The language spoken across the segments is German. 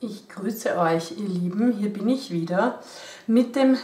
Ich grüße euch, ihr Lieben, hier bin ich wieder mit dem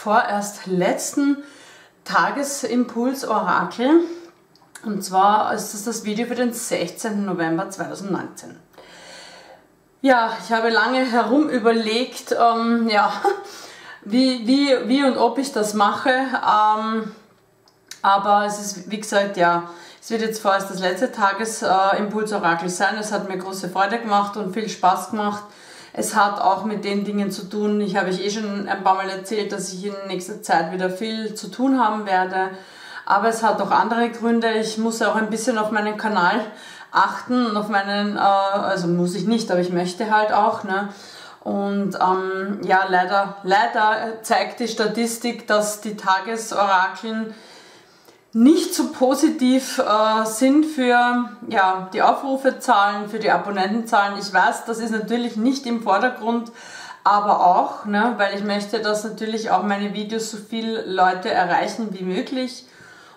vorerst letzten Tagesimpuls-Orakel, und zwar ist es das Video für den 16. November 2019. Ja, ich habe lange herum überlegt, wie und ob ich das mache, aber es ist, wie gesagt, es wird jetzt vorerst das letzte Tagesimpuls-Orakel sein. Es hat mir große Freude gemacht und viel Spaß gemacht. Es hat auch mit den Dingen zu tun, ich habe euch eh schon ein paar Mal erzählt, dass ich in nächster Zeit wieder viel zu tun haben werde. Aber es hat auch andere Gründe. Ich muss auch ein bisschen auf meinen Kanal achten und auf meinen, also muss ich nicht, aber ich möchte halt auch, ne? Und leider zeigt die Statistik, dass die Tagesorakeln nicht so positiv sind für die Aufrufezahlen, für die Abonnentenzahlen. Ich weiß, das ist natürlich nicht im Vordergrund, aber auch, ne, weil ich möchte, dass natürlich auch meine Videos so viele Leute erreichen wie möglich.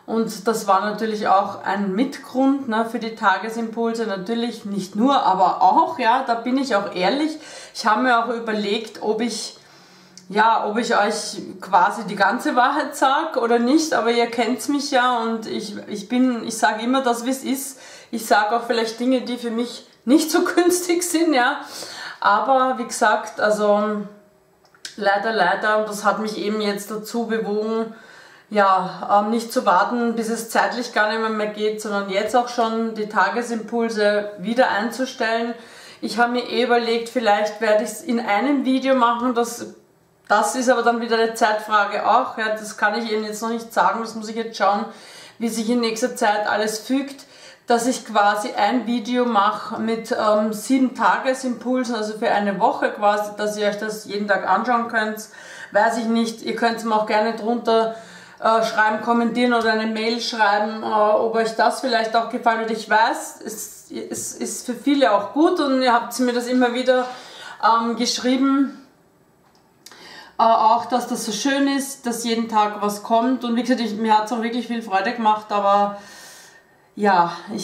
Und das war natürlich auch ein Mitgrund, ne, für die Tagesimpulse. Natürlich nicht nur, aber auch, da bin ich auch ehrlich. Ich habe mir auch überlegt, ob ich euch quasi die ganze Wahrheit sage oder nicht, aber ihr kennt mich ja, und ich sage immer das, wie es ist. Ich sage auch vielleicht Dinge, die für mich nicht so günstig sind, Aber wie gesagt, also leider, und das hat mich eben jetzt dazu bewogen, nicht zu warten, bis es zeitlich gar nicht mehr geht, sondern jetzt auch schon die Tagesimpulse wieder einzustellen. Ich habe mir überlegt, vielleicht werde ich es in einem Video machen, das ist aber dann wieder eine Zeitfrage auch, das kann ich Ihnen jetzt noch nicht sagen, das muss ich jetzt schauen, wie sich in nächster Zeit alles fügt, dass ich quasi ein Video mache mit 7 Tagesimpulsen, also für eine Woche quasi, dass ihr euch das jeden Tag anschauen könnt, weiß ich nicht, ihr könnt es mir auch gerne drunter schreiben, kommentieren oder eine Mail schreiben, ob euch das vielleicht auch gefallen hat. Ich weiß, es ist für viele auch gut, und ihr habt mir das immer wieder geschrieben, auch, dass das so schön ist, dass jeden Tag was kommt, und wie gesagt, mir hat es auch wirklich viel Freude gemacht, aber ich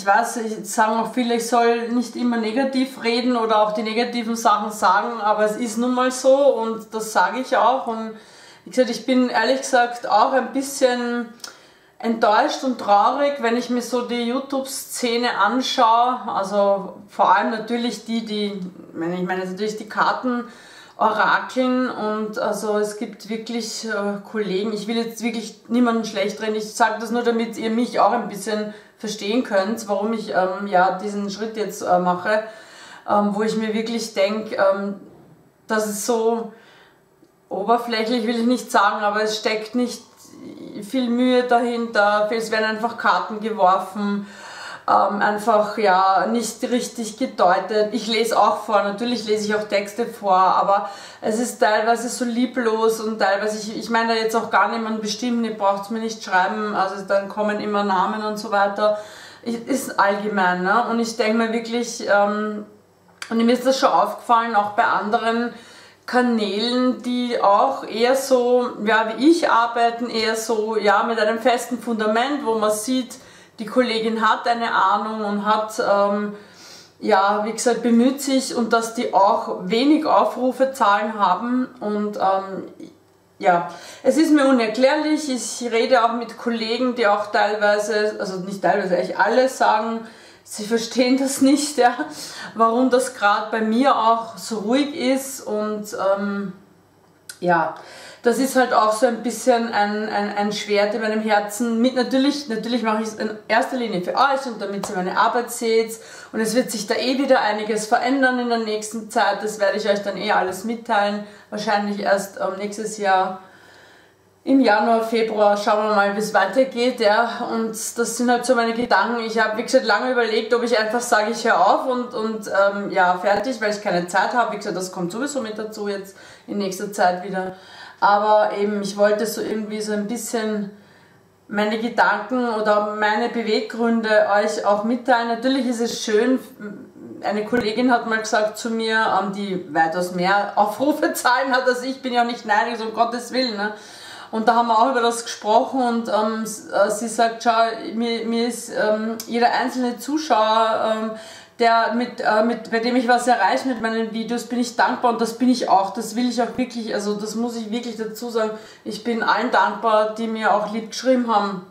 weiß, jetzt sagen auch viele, ich soll nicht immer negativ reden oder auch die negativen Sachen sagen, aber es ist nun mal so, und das sage ich auch, und wie gesagt, ich bin ehrlich gesagt auch ein bisschen enttäuscht und traurig, wenn ich mir so die YouTube-Szene anschaue, also vor allem natürlich die Karten Orakeln, und also es gibt wirklich Kollegen, ich will jetzt wirklich niemanden schlecht reden, ich sage das nur, damit ihr mich auch ein bisschen verstehen könnt, warum ich diesen Schritt jetzt mache, wo ich mir wirklich denke, dass es so oberflächlich, will ich nicht sagen, aber es steckt nicht viel Mühe dahinter, es werden einfach Karten geworfen, einfach nicht richtig gedeutet. Ich lese auch vor, natürlich lese ich auch Texte vor, aber es ist teilweise so lieblos, und teilweise, ich meine da jetzt auch gar niemanden bestimmen, ihr braucht es mir nicht schreiben, also dann kommen immer Namen und so weiter. Ist allgemein, ne? Und ich denke mir wirklich, und mir ist das schon aufgefallen, auch bei anderen Kanälen, die auch eher so, wie ich arbeiten, eher so, mit einem festen Fundament, wo man sieht, die Kollegin hat eine Ahnung und hat, wie gesagt, bemüht sich, und dass die auch wenig Aufrufezahlen haben, und es ist mir unerklärlich. Ich rede auch mit Kollegen, die auch teilweise, also nicht teilweise, eigentlich alle sagen, sie verstehen das nicht, warum das gerade bei mir auch so ruhig ist, und das ist halt auch so ein bisschen ein Schwert in meinem Herzen. Natürlich mache ich es in erster Linie für euch, und damit ihr meine Arbeit seht. Und es wird sich da eh wieder einiges verändern in der nächsten Zeit. Das werde ich euch dann eh alles mitteilen. Wahrscheinlich erst nächstes Jahr im Januar, Februar. Schauen wir mal, wie es weitergeht. Und das sind halt so meine Gedanken. Ich habe, wie gesagt, lange überlegt, ob ich einfach sage, ich höre auf und fertig, weil ich keine Zeit habe. Wie gesagt, das kommt sowieso mit dazu jetzt in nächster Zeit wieder. Aber eben, ich wollte so irgendwie so ein bisschen meine Gedanken oder meine Beweggründe euch auch mitteilen. Natürlich ist es schön, eine Kollegin hat mal gesagt zu mir, die weitaus mehr Aufrufezahlen hat als ich, bin ja auch nicht neidisch, um Gottes Willen, ne? Und da haben wir auch über das gesprochen, und sie sagt, schau, mir ist jeder einzelne Zuschauer bei dem ich was erreiche mit meinen Videos, bin ich dankbar, und das bin ich auch, das will ich auch wirklich, also das muss ich wirklich dazu sagen, ich bin allen dankbar, die mir auch lieb geschrieben haben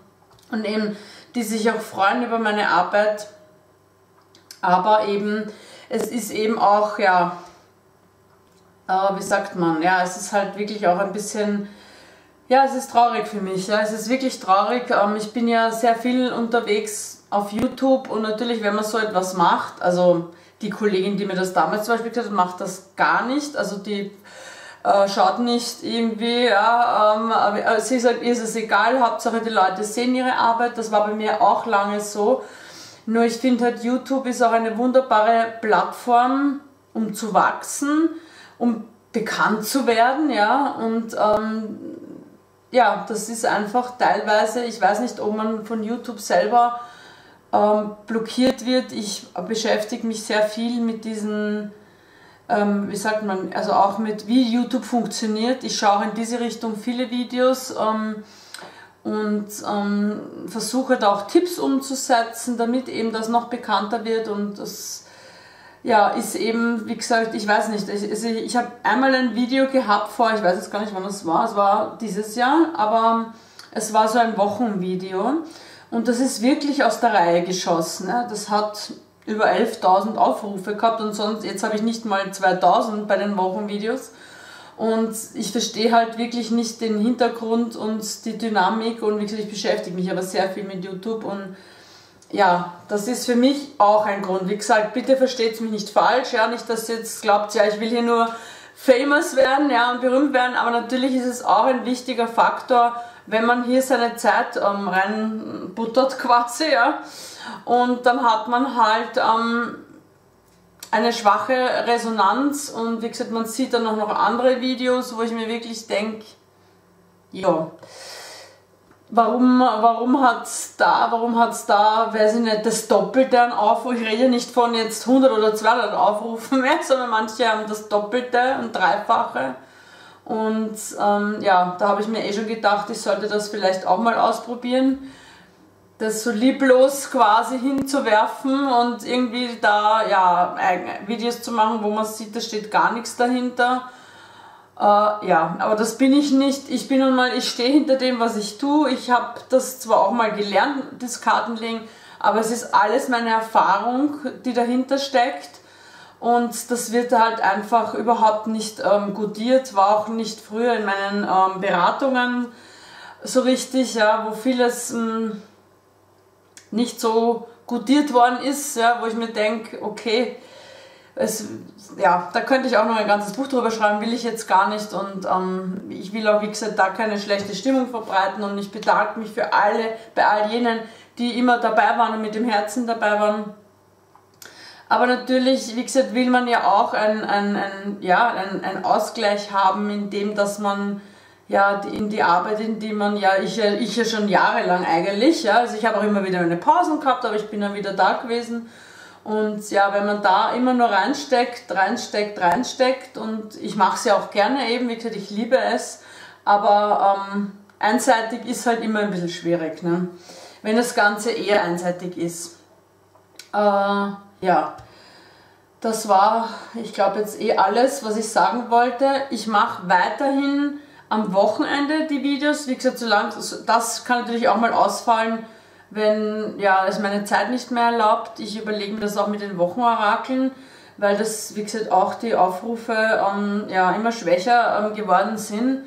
und eben, die sich auch freuen über meine Arbeit, aber eben, es ist eben auch, ja, wie sagt man, ja, es ist halt wirklich auch ein bisschen, ja, es ist traurig für mich, ja, es ist wirklich traurig, ich bin ja sehr viel unterwegs auf YouTube, und natürlich, wenn man so etwas macht, also die Kollegin, die mir das damals zum Beispiel gesagt hat, macht das gar nicht, also die schaut nicht irgendwie, ja, sie sagt, ihr ist es egal, Hauptsache die Leute sehen ihre Arbeit, das war bei mir auch lange so, nur ich finde halt, YouTube ist auch eine wunderbare Plattform, um zu wachsen, um bekannt zu werden, ja, und ja, das ist einfach teilweise, ich weiß nicht, ob man von YouTube selber blockiert wird. Ich beschäftige mich sehr viel mit diesen, wie sagt man, also auch mit, wie YouTube funktioniert. Ich schaue in diese Richtung viele Videos und versuche da auch Tipps umzusetzen, damit eben das noch bekannter wird, und das, ja, ist eben, wie gesagt, ich weiß nicht, ich habe einmal ein Video gehabt vor, ich weiß jetzt gar nicht, wann es war dieses Jahr, aber es war so ein Wochenvideo. Und das ist wirklich aus der Reihe geschossen. Ne? Das hat über 11.000 Aufrufe gehabt, und sonst, jetzt habe ich nicht mal 2.000 bei den Wochenvideos. Und ich verstehe halt wirklich nicht den Hintergrund und die Dynamik, und wie gesagt, ich beschäftige mich aber sehr viel mit YouTube, und ja, das ist für mich auch ein Grund. Wie gesagt, bitte versteht mich nicht falsch, ja, nicht, dass ihr jetzt glaubt, ja, ich will hier nur famous werden, ja, und berühmt werden, aber natürlich ist es auch ein wichtiger Faktor, wenn man hier seine Zeit reinbuttert quasi, ja, und dann hat man halt eine schwache Resonanz, und wie gesagt, man sieht dann auch noch andere Videos, wo ich mir wirklich denke, ja, warum hat's da, weiß ich nicht, das Doppelte an Aufruf, ich rede ja nicht von jetzt 100 oder 200 Aufrufen mehr, sondern manche haben das Doppelte und Dreifache. Und ja, da habe ich mir eh schon gedacht, ich sollte das vielleicht auch mal ausprobieren, das so lieblos quasi hinzuwerfen und irgendwie da, ja, Videos zu machen, wo man sieht, da steht gar nichts dahinter. Ja, aber das bin ich nicht. Ich bin nun mal, ich stehe hinter dem, was ich tue. Ich habe das zwar auch mal gelernt, das Kartenlegen, aber es ist alles meine Erfahrung, die dahinter steckt. Und das wird halt einfach überhaupt nicht gutiert, war auch nicht früher in meinen Beratungen so richtig, ja, wo vieles nicht so gutiert worden ist, ja, wo ich mir denke, okay, es, ja, da könnte ich auch noch ein ganzes Buch drüber schreiben, will ich jetzt gar nicht, und ich will auch, wie gesagt, da keine schlechte Stimmung verbreiten, und ich bedanke mich für alle, bei all jenen, die immer dabei waren und mit dem Herzen dabei waren. Aber natürlich, wie gesagt, will man ja auch einen Ausgleich haben, indem, dass man ja in die Arbeit, in die man ja, ich ja schon jahrelang eigentlich, ja, also ich habe auch immer wieder meine Pausen gehabt, aber ich bin dann wieder da gewesen, und ja, wenn man da immer nur reinsteckt, und ich mache es ja auch gerne eben, wie gesagt, ich liebe es, aber einseitig ist halt immer ein bisschen schwierig, ne? Wenn das Ganze eher einseitig ist. Ja, das war, ich glaube, jetzt eh alles, was ich sagen wollte. Ich mache weiterhin am Wochenende die Videos. Wie gesagt, solange, das kann natürlich auch mal ausfallen, wenn, ja, es meine Zeit nicht mehr erlaubt. Ich überlege mir das auch mit den Wochenorakeln, weil das, wie gesagt, auch die Aufrufe ja, immer schwächer geworden sind.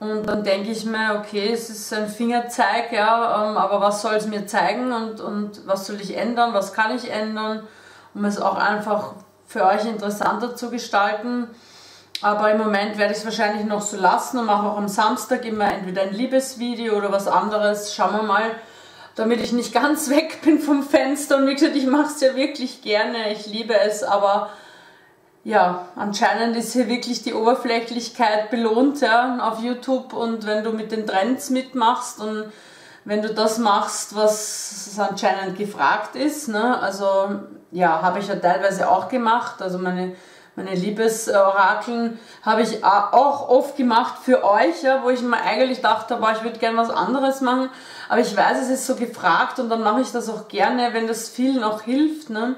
Und dann denke ich mir, okay, es ist ein Fingerzeig, ja, aber was soll es mir zeigen, und was soll ich ändern, was kann ich ändern, um es auch einfach für euch interessanter zu gestalten. Aber im Moment werde ich es wahrscheinlich noch so lassen und mache auch am Samstag immer entweder ein Liebesvideo oder was anderes. Schauen wir mal, damit ich nicht ganz weg bin vom Fenster. Und wie gesagt, ich mache es ja wirklich gerne, ich liebe es, aber ja, anscheinend ist hier wirklich die Oberflächlichkeit belohnt, ja, auf YouTube, und wenn du mit den Trends mitmachst und wenn du das machst, was anscheinend gefragt ist, ne, also ja, habe ich ja teilweise auch gemacht, also meine Liebesorakeln habe ich auch oft gemacht für euch, ja, wo ich mir eigentlich dachte, boah, ich würde gerne was anderes machen, aber ich weiß, es ist so gefragt, und dann mache ich das auch gerne, wenn das vielen auch hilft, ne.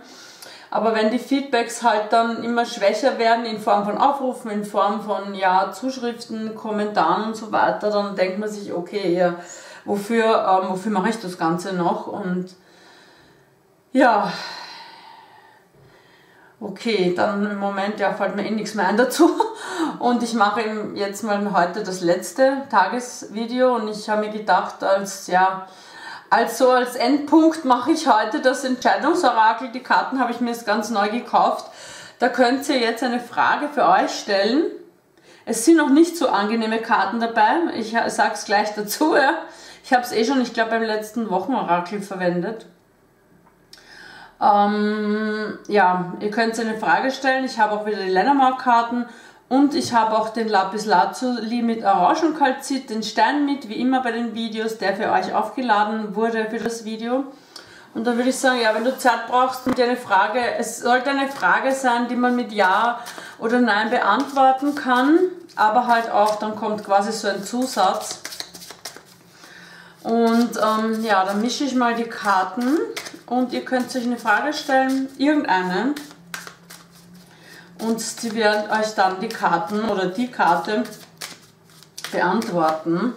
Aber wenn die Feedbacks halt dann immer schwächer werden in Form von Aufrufen, in Form von ja, Zuschriften, Kommentaren und so weiter, dann denkt man sich, okay, ja, wofür mache ich das Ganze noch? Und ja, okay, dann im Moment ja, fällt mir eh nichts mehr ein dazu. Und ich mache eben jetzt mal heute das letzte Tagesvideo und ich habe mir gedacht, als Endpunkt mache ich heute das Entscheidungsorakel. Die Karten habe ich mir jetzt ganz neu gekauft. Da könnt ihr jetzt eine Frage für euch stellen. Es sind noch nicht so angenehme Karten dabei. Ich sage es gleich dazu. Ja. Ich habe es eh schon, ich glaube, beim letzten Wochenorakel verwendet. Ja, ihr könnt eine Frage stellen. Ich habe auch wieder die Lenormand-Karten. Und ich habe auch den Lapis Lazuli mit Orangenkalzit, den Stein mit, wie immer bei den Videos, der für euch aufgeladen wurde für das Video. Und da würde ich sagen, ja, wenn du Zeit brauchst und dir eine Frage, es sollte eine Frage sein, die man mit Ja oder Nein beantworten kann, aber halt auch, dann kommt quasi so ein Zusatz. Und ja, dann mische ich mal die Karten und ihr könnt euch eine Frage stellen, irgendeine. Und sie werden euch dann die Karten oder die Karte beantworten.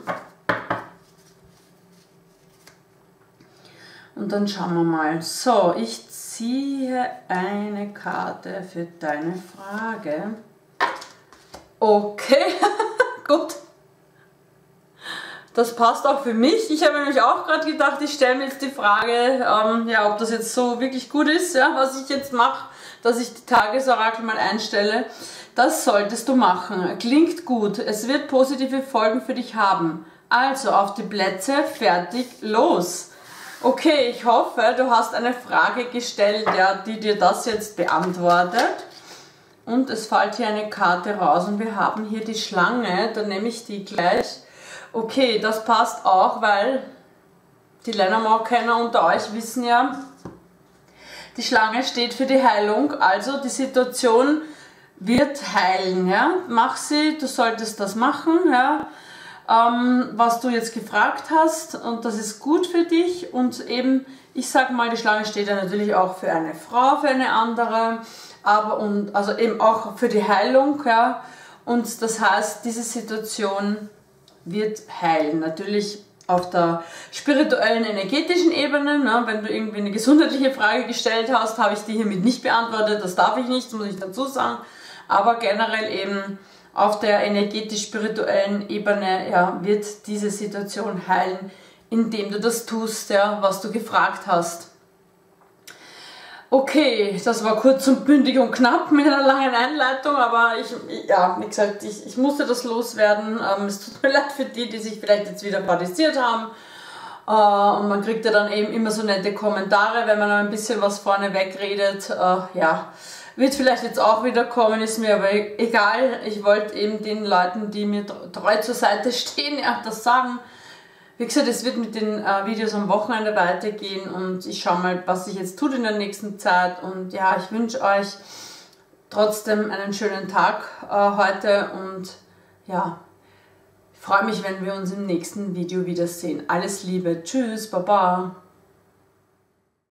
Und dann schauen wir mal. So, ich ziehe eine Karte für deine Frage. Okay, gut. Das passt auch für mich. Ich habe nämlich auch gerade gedacht, ich stelle mir jetzt die Frage, ja, ob das jetzt so wirklich gut ist, ja, was ich jetzt mache, dass ich die Tagesorakel mal einstelle. Das solltest du machen. Klingt gut. Es wird positive Folgen für dich haben. Also auf die Plätze, fertig, los. Okay, ich hoffe, du hast eine Frage gestellt, ja, die dir das jetzt beantwortet. Und es fällt hier eine Karte raus und wir haben hier die Schlange. Dann nehme ich die gleich. Okay, das passt auch, weil die Lenormand-Kenner unter euch wissen ja, die Schlange steht für die Heilung, also die Situation wird heilen. Ja? Mach sie, du solltest das machen, ja? Was du jetzt gefragt hast, und das ist gut für dich. Und eben, ich sag mal, die Schlange steht ja natürlich auch für eine Frau, für eine andere, aber und, also eben auch für die Heilung. Ja? Und das heißt, diese Situation wird heilen. Natürlich auf der spirituellen, energetischen Ebene, ne, wenn du irgendwie eine gesundheitliche Frage gestellt hast, habe ich die hiermit nicht beantwortet, das darf ich nicht, das muss ich dazu sagen, aber generell eben auf der energetisch-spirituellen Ebene ja, wird diese Situation heilen, indem du das tust, ja, was du gefragt hast. Okay, das war kurz und bündig und knapp mit einer langen Einleitung, aber wie gesagt, ich musste das loswerden. Es tut mir leid für die, die sich vielleicht jetzt wieder paradiesiert haben. Und man kriegt ja dann eben immer so nette Kommentare, wenn man ein bisschen was vorne wegredet. Ja, wird vielleicht jetzt auch wieder kommen, ist mir aber egal. Ich wollte eben den Leuten, die mir treu zur Seite stehen, ja, das sagen. Wie gesagt, es wird mit den Videos am Wochenende weitergehen und ich schaue mal, was sich jetzt tut in der nächsten Zeit. Und ja, ich wünsche euch trotzdem einen schönen Tag heute und ja, ich freue mich, wenn wir uns im nächsten Video wiedersehen. Alles Liebe, tschüss, baba.